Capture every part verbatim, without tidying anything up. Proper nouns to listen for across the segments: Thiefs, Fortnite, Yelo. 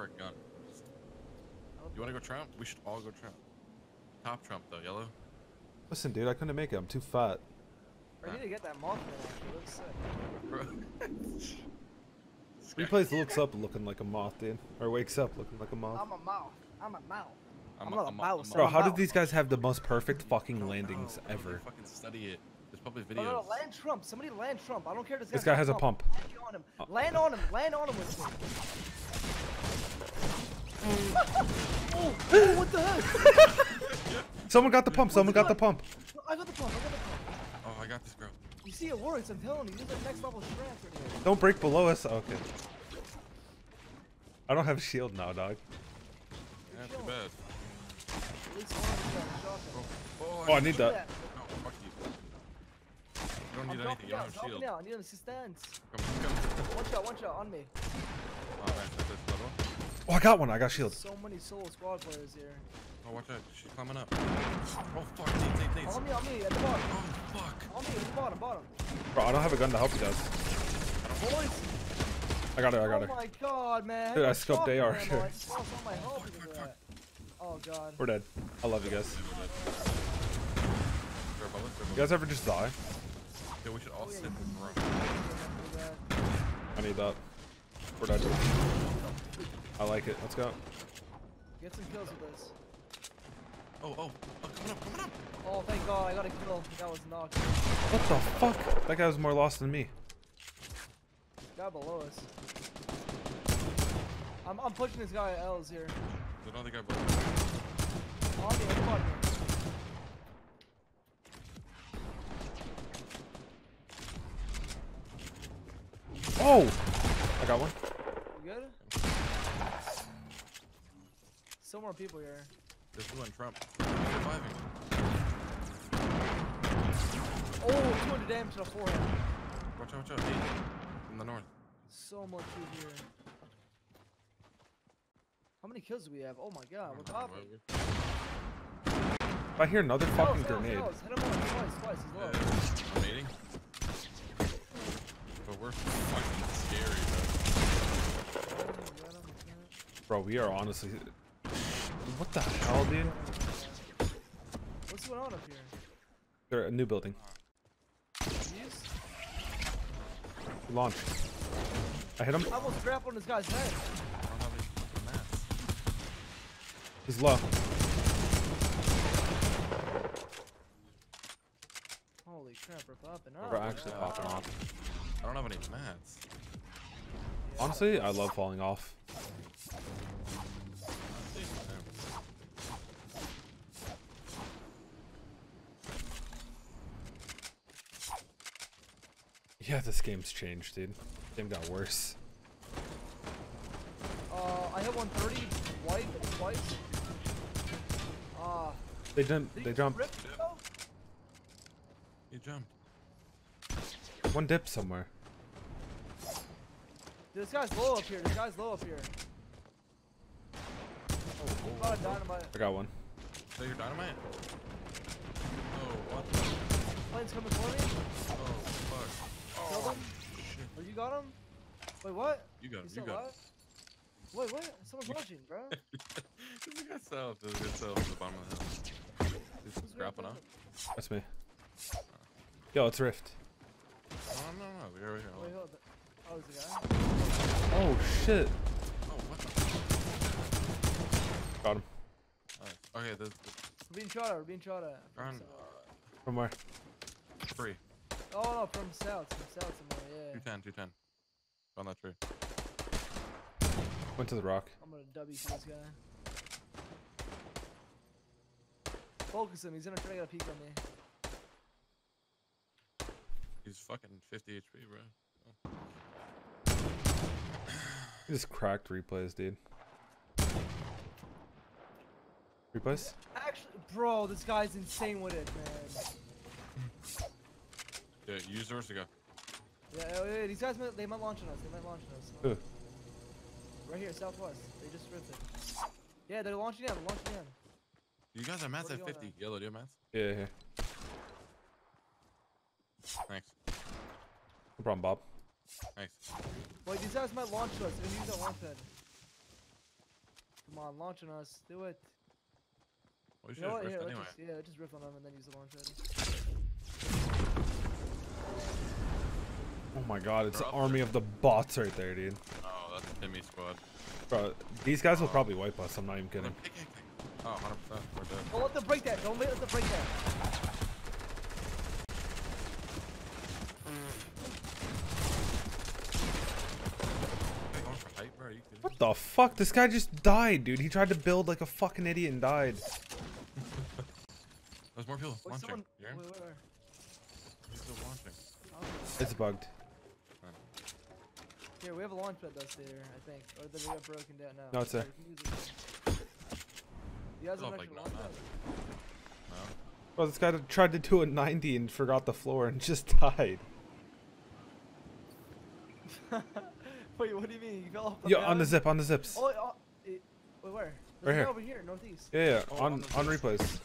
for a gun. You wanna go Trump? We should all go Trump. Top Trump though, yellow. Listen, dude, I couldn't make it. I'm too fat. I need to get that moth man. Actually, looks sick. Replays looks up looking like a moth, dude. Or wakes up looking like a moth. I'm a moth. I'm a moth. I'm, I'm a, not a mouse. Bro, how did these guys have the most perfect fucking landings know. ever? Fucking study it. There's probably videos. No, no, land Trump. Somebody land Trump. I don't care. This guy, this guy has a pump. pump. Land on him. Oh. Land on him. Land on him with Trump. Oh, oh, what the heck? Someone got the pump. Someone got the pump. I got the pump. I got the pump. Oh, I got this, bro. You see, it works. I'm telling you. You're the next level strat. Don't break below us. Oh, okay. I don't have a shield now, dog. Yeah, too bad. Oh, I need that. No, fuck you. You don't need anything. You don't have a shield. I need an assistance. Come on, come on. One shot, one shot on me. Alright, that's this level. Oh, I got one. I got shield. So many solo squad players here. Oh, watch out. She's climbing up. Oh, fuck. Needs, needs, needs. On me, on me. At the bottom. Oh, fuck. On me, at the bottom, bottom. Bro, I don't have a gun to help you guys. Boys. I got her, I got her. Oh, my God, man. Dude, I scoped A R. Here. Oh, God. We're dead. I love you guys. You guys ever just die? Yeah, we should all sit in the room. I need that. We're dead. I like it. Let's go. Get some kills with this. Oh, oh. Oh, coming up, coming up. Oh, thank God. I got a kill. That was knocked. What the fuck? That guy was more lost than me. Guy below us. I'm, I'm pushing this guy at L's here. There's another guy below us. On me, come on. Oh! I got one. You good? Still more people here. There's two on Trump. Surviving. Oh, two hundred damage on forehead. Watch out, watch out. Hey, from the north. So much food here. How many kills do we have? Oh my God, we're popping. If I hear another oh, fucking oh, grenade. Oh, hit him on twice, twice. He's low. Grenading? But we're fucking scary, bro. Bro, we are honestly. What the hell, dude? What's going on up here? They're a new building. Yes. Launch. I hit him. I almost grabbed on this guy's head. I don't have any mats. He's low. Holy crap, we're popping up. We're actually yeah. popping off. I don't have any mats. Yeah. Honestly, I love falling off. Yeah, this game's changed, dude. Game got worse. Uh, I hit one thirty white twice. Ah. Uh, they jumped. They jumped. You jumped. One dip somewhere. Dude, this guy's low up here. This guy's low up here. Oh, oh, I, got I got one. Is that your dynamite? Oh, what? Plane's coming for me. Oh, fuck. Oh, shit. Oh, you got him? Wait, what? You got him. You got him. Wait, what? Someone's watching, bro. There's a good self. There's a good self at the bottom of the hill. He's grappling up. That's me. Yo, it's Rift. No, no, no. We're over here. Wait, hold on. Oh, there's a guy. Oh, shit. Oh, what the fuck? Got him. Alright. Okay, there's. We're being shot at. We're being shot at. From, so. From where? Free. Oh, no, from south, from south somewhere, yeah. two ten, two ten. Found that tree. Went to the rock. I'm gonna W this guy. Focus him, he's gonna try to get a peek on me. He's fucking fifty H P, bro. Oh. He just cracked replays, dude. Replays? Actually, bro, this guy's insane with it, man. Yeah, use the rest of the guy. Yeah, wait, wait, these guys, they might launch on us. They might launch on us. Who? Right here, southwest. They just ripped it. Yeah, they're launching in. They're launching in. You guys are mats at fifty. Yellow, do you have mats? Yeah, yeah, yeah. Thanks. No problem, Bob. Thanks. Wait, these guys might launch us. They're gonna use that launch pad. on, launch on us. Do it. Well, you you know what? Here, anyway. just, yeah, just riff on them and then use the launch ready. Oh my god, it's an army of the bots right there, dude. Oh, that's an enemy squad. Bro, these guys will oh. probably wipe us, I'm not even kidding. Oh, one hundred percent, we're dead. Don't let them break that, don't let them break that. What the fuck? This guy just died, dude. He tried to build like a fucking idiot and died. There's more people Wait, launching. Someone... Wait, where, where? He's still launching. Oh. It's bugged. Here, we have a launch pad that's there, I think. Or that we got broken down now. No, it's there. You guys are like launch pad? No. Well, this guy tried to do a ninety and forgot the floor and just died. Wait, what do you mean? You fell off the Yo, on the zip, on the zips. Oh, oh it, wait, where? There's right here. Over here, northeast. Yeah, yeah, oh, on, on, on replays.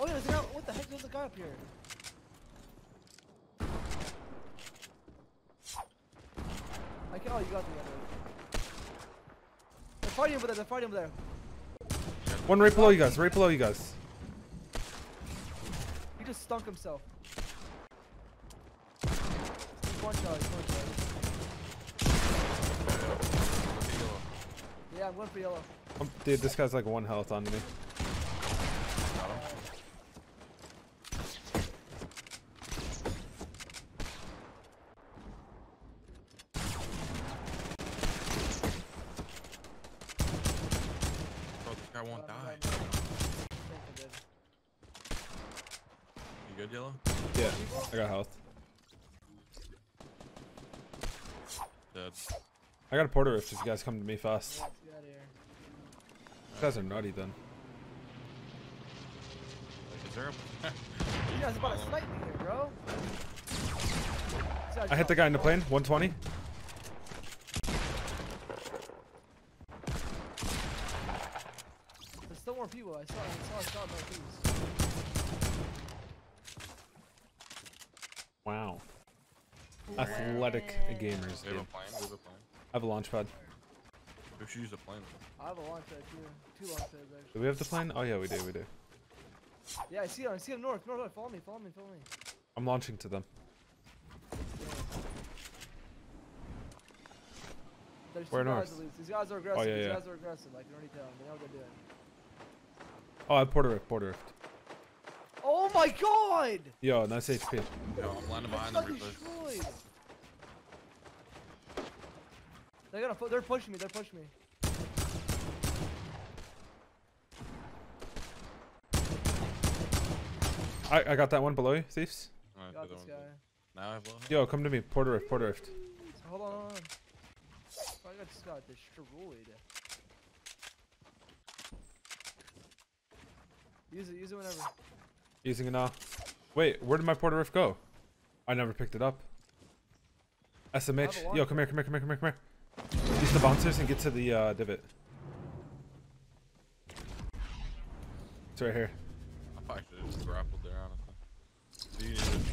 Oh, yeah, there's an out. What the heck? There's a guy up here. I can, oh, you got the other. They're fighting over there, they're fighting over there. One right below you guys, right below you guys. He just stunk himself. One shot, one shot. Yeah, I'm going for yellow. I'm, dude, this guy's like one health on me. I won't die. I think I you good, Yellow? Yeah, I got health. Dead. I got a porter if you guys come to me fast. Yeah, let's get out of here. These guys are nutty then. Is there a... You guys about to snipe me here, bro. I hit the guy in the plane, one twenty. Still more people. I saw. I saw. I saw more people. Wow. wow. Athletic gamers. Dude. I have a launch pad. We should use a plane. I have a launch pad too. Two launch pads actually. Do we have the plane? Oh yeah, we do. We do. Yeah, I see him. I see him north. North. north. Follow me. Follow me. Follow me. I'm launching to them. There's Where north? These guys are aggressive. Oh, yeah, These yeah. guys are aggressive. I can already tell. They know what they're doing. Oh, I Porter Rift, Porter Rift. Oh my god! Yo, nice H P. Yo, I'm landing behind them. They're gonna, pu they're pushing me, they're pushing me. I, I got that one below you, Thieves. Right, got this guy. Now I have one. Yo, come to me, Porter Rift, Porter Rift. Hold on, hold on. I got just got destroyed. Use it, use it whenever. Using it now. Wait, where did my Porter Rift go? I never picked it up. S M H. Yo, come here, come here, come here, come here, come here. Use the bouncers and get to the uh, divot. It's right here. I probably should have just grappled there, honestly.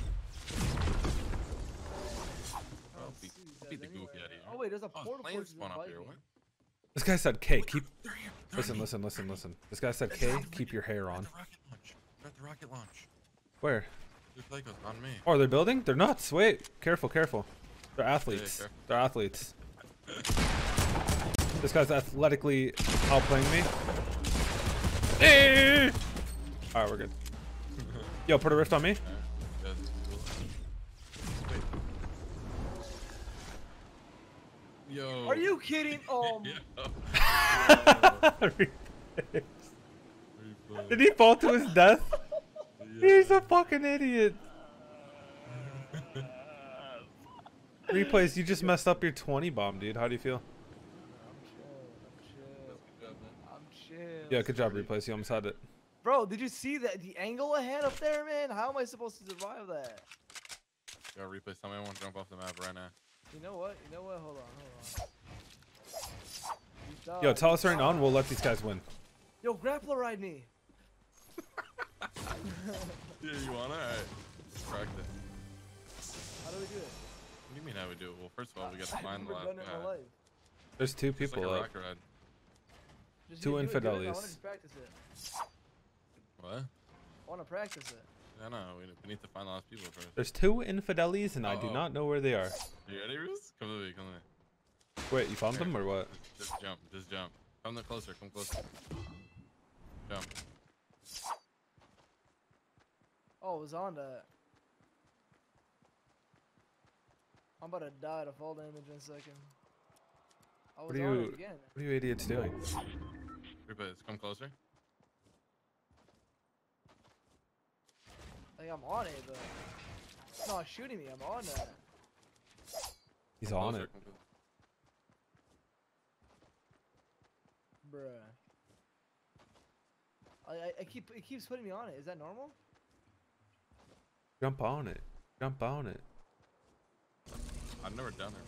Oh, beat, beat the goofy out here. Oh, wait, there's a oh, portal place up here. What? This guy said K, keep... Listen, listen, listen, listen. This guy said K, keep your hair on. Got the rocket launch. Where? On me. Oh, they're building? They're nuts. Wait. Careful, careful. They're athletes. They're athletes. This guy's athletically outplaying me. Hey! Alright, we're good. Yo, put a rift on me. Yo. Are you kidding? Um... Did he fall to his death? Yeah. He's a fucking idiot. Replays, you just messed up your twenty bomb, dude. How do you feel? I'm chill. I'm chill. I'm chill. Yeah, good job, Replays. You almost had it. Bro, did you see that the angle I had up there, man? How am I supposed to survive that? Yo, Replays, tell me I want to jump off the map right now. You know what? You know what? Hold on, hold on. Yo, tell us right now and we'll let these guys win. Yo, grappler ride me. Yeah, you wanna? Alright. Let's practice. How do we do it? What do you mean how we do it? Well, first of all, we got to find the last guy. There's two people like up. Just Two infidelities. I want to practice it. What? I want to practice it. I know. We, we need to find the last people first. There's two infidelities, and uh -oh. I do not know where they are. Are you ready, Roos? Come with me. Come with me. Wait, you found Here. them or what? Just, just jump. Just jump. Come closer. Come closer. Jump. Oh, it was on that. I'm about to die to fall damage in a second. I was what are you, on it again. What are you idiots doing? Let's come closer. I think I'm on it, but it's not shooting me. I'm on that. He's come on closer. it. Bruh. I, I, I keep, it keeps putting me on it. Is that normal? Jump on it. Jump on it. I've never done it.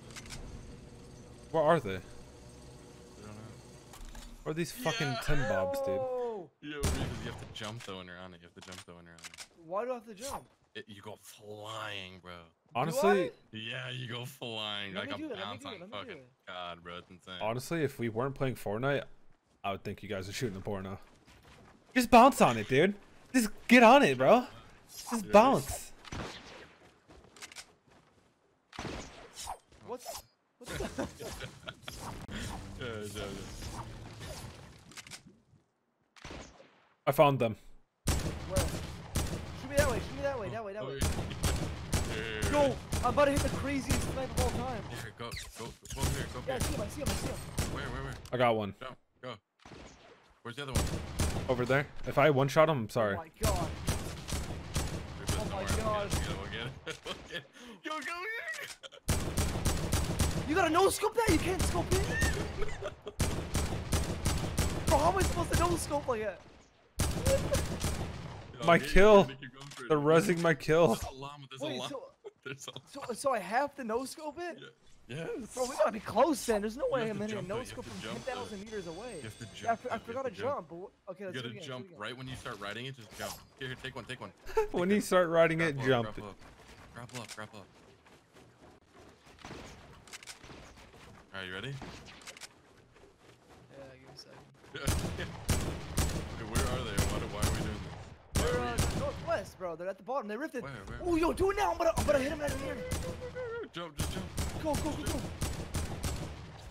Where are they? I don't know. Where are these fucking yeah. Tim Bobs, dude? Yeah, you have to jump though when you're on it. You have to jump though when you're on it. Why do I have to jump? It, you go flying, bro. Honestly? Yeah, you go flying. Let like a bounce on fucking God, bro. It's insane. Honestly, if we weren't playing Fortnite, I would think you guys are shooting the porno. Just bounce on it, dude. Just get on it, bro. Just yeah, bounce. What? What the? yeah, yeah, yeah. I found them. Where? Shoot me that way, shoot me that way, that way, that way. Yo, I'm about to hit the craziest snipe of all time. Here, go, go, go here, go here. Yeah, I see him, I see him, I see him. Where, where, where? I got one. Jump, go. Where's the other one? Over there. If I one shot him, I'm sorry. Oh my god. Oh my god. Yo, go here. You gotta no scope that? You can't scope it? Bro, how am I supposed to no scope like that? My kill. They're resing my kill. Wait, so, so, so I have to no scope it? Yeah. Yes. Bro, we gotta be close then. There's no way I'm hitting a no scope from ten thousand meters away. You have to jump. Yeah, I, I forgot to jump. But okay, let's you gotta jump right when you start riding it. Just jump. Here, here take one, take one. Take when that. you start riding grapple it, up, jump. Grapple up, grapple up, grapple up. Alright, you ready? Yeah, give me a second. Dude, where are they? Why, why are we doing this? Why They're uh, we... northwest, bro. They're at the bottom. They rifted. Oh, yo, do it now. I'm gonna, I'm gonna hit him out of here. Jump, just jump. Go, go, go, go.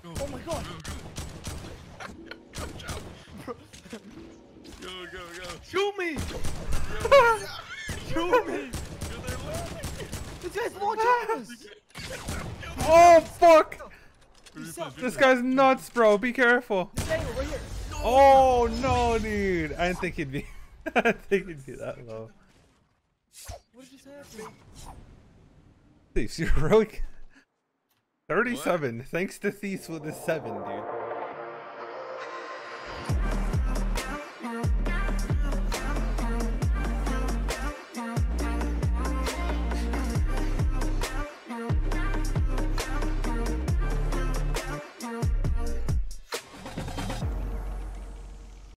go. Oh my god. Go, go, jump. Bro. Go, go, go. Shoot me. Shoot me. This guy's launching at us. Oh, fuck. This guy's nuts, bro. Be careful. Oh no, dude! I didn't think he'd be. I didn't think he'd be that low. What just happened? Thieves, you're really thirty-seven. What? Thanks to Thieves with a seven, dude.